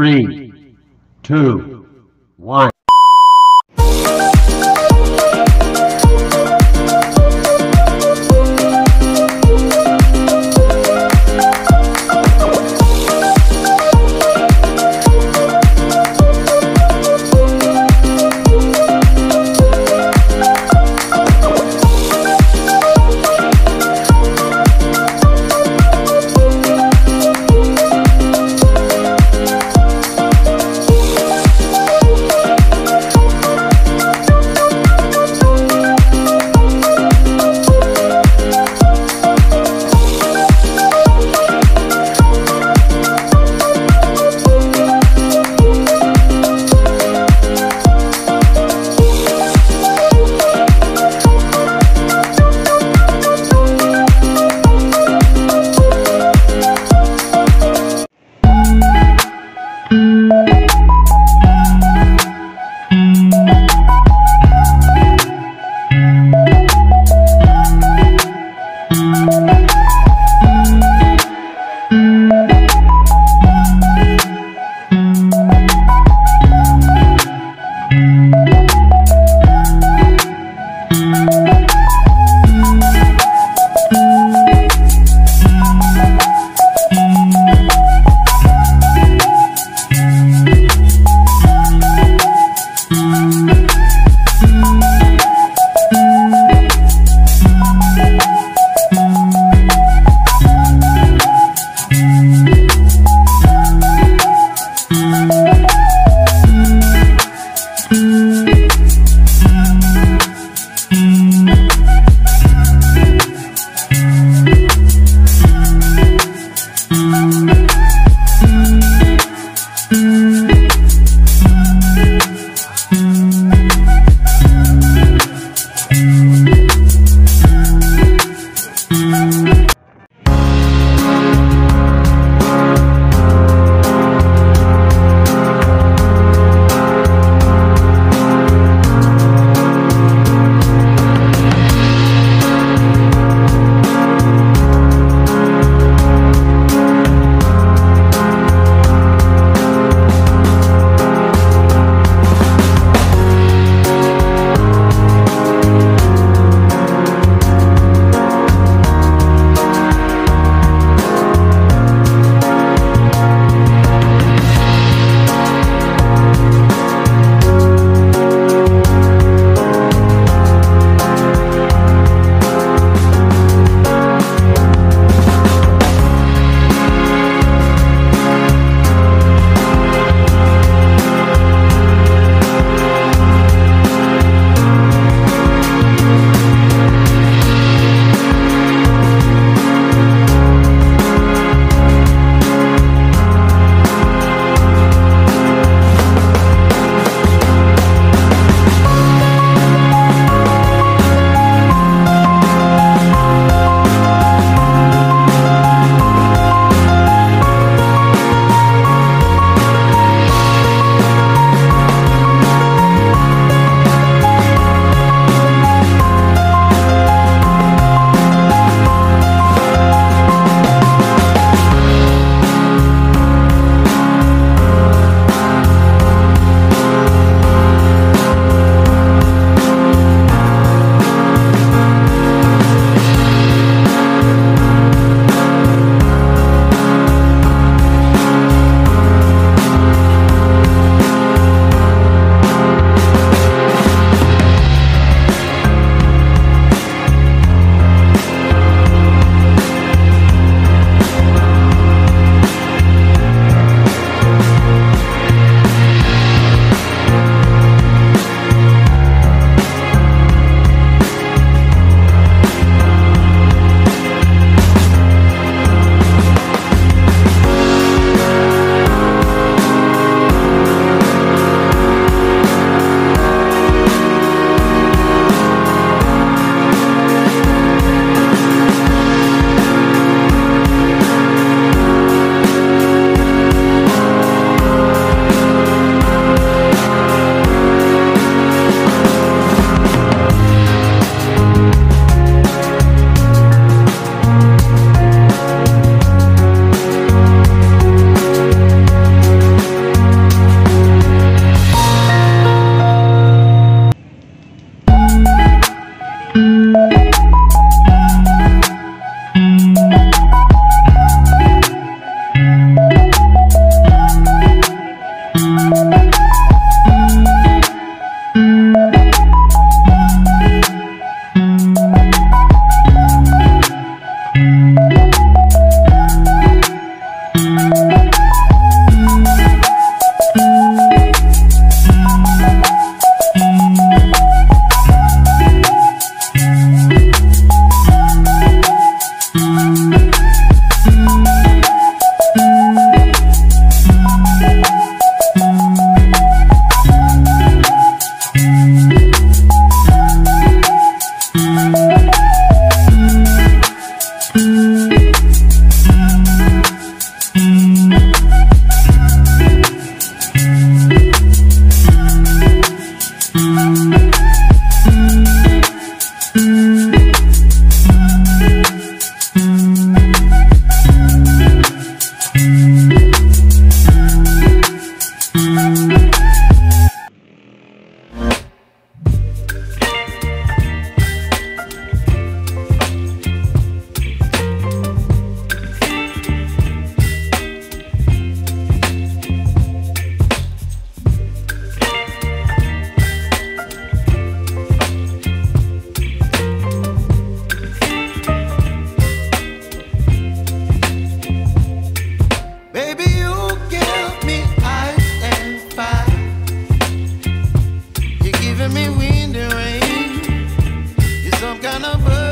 3, 2, 1. some kind of bird.